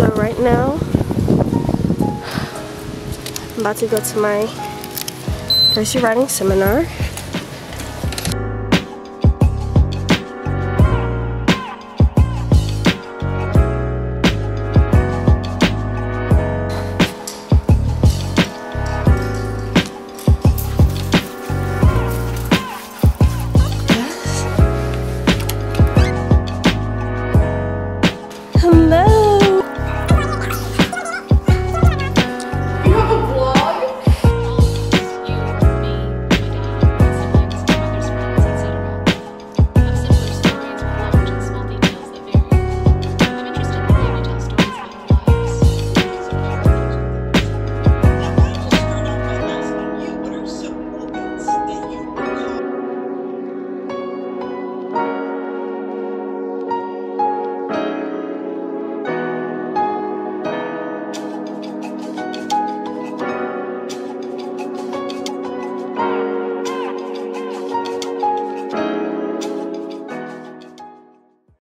So right now, I'm about to go to my Thursday writing seminar.